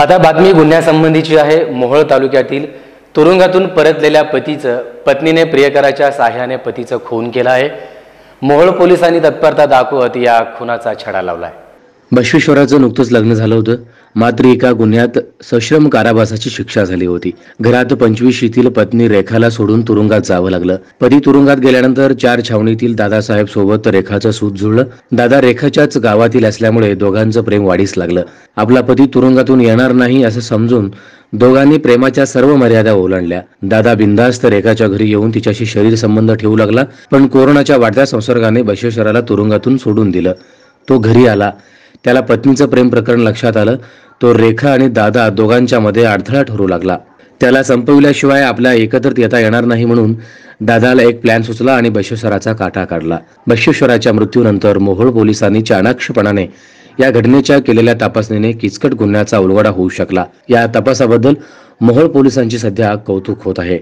आता बातमी गुन्ह्यासंबंधीची आहे। मोहोळ तालुक्यातील तुरुंगातून परतलेल्या पतीचं पत्नीने प्रियकराच्या साहाय्याने पतीचं खून केला आहे। मोहोळ पोलिसांनी तत्परता दाखवत या खुनाचा छडा लावलाय। बश्वेश्वराचं नुकतंच लग्न झालं होतं, मात्र एका गुन्ह्यात सश्रम कारावासाची शिक्षा झाली होती। घरात 25शीतील पत्नी रेखाला सोडून तुरुंगात जावं लागलं। पती तुरुंगात गेल्यानंतर 4 छावणीतील दादासाहेब सोबत रेखाचं सूत जुळलं। दादा रेखाच्याच गावातील असल्यामुळे दोघांचं प्रेम वाढीस लागलं। आपला पती तुरुंगातून येणार नाही असं समजून दोघांनी प्रेमाच्या सर्व मर्यादा ओलांडल्या। दादा बिंदास्त रेखाच्या घरी येऊन तिच्याशी शरीर संबंध ठेवू लागला, पण कोरोनाच्या वाढत्या संसर्गाने बश्वेश्वराला तुरुंगातून सोडून दिलं। तो घरी आला, त्याला पत्नीचं प्रेम प्रकरण लक्षात आलं। तो रेखा आणि दादा दोघांच्या मध्ये अडथळा ठरू लागला। त्याला संपविल्याशिवाय आपल्या एकत्रित येता येणार नाही म्हणून दादाला एक प्लॅन सुचला आणि बश्वेश्वराचा काटा काढला। बश्वेश्वराच्या मृत्यूनंतर मोहोळ पोलिसांनी चाणाक्षपणाने या घटनेच्या केलेल्या तपासणीने किचकट गुन्ह्याचा उलगडा होऊ शकला। या तपासाबद्दल मोहोळ पोलिसांची सध्या कौतुक होत आहे।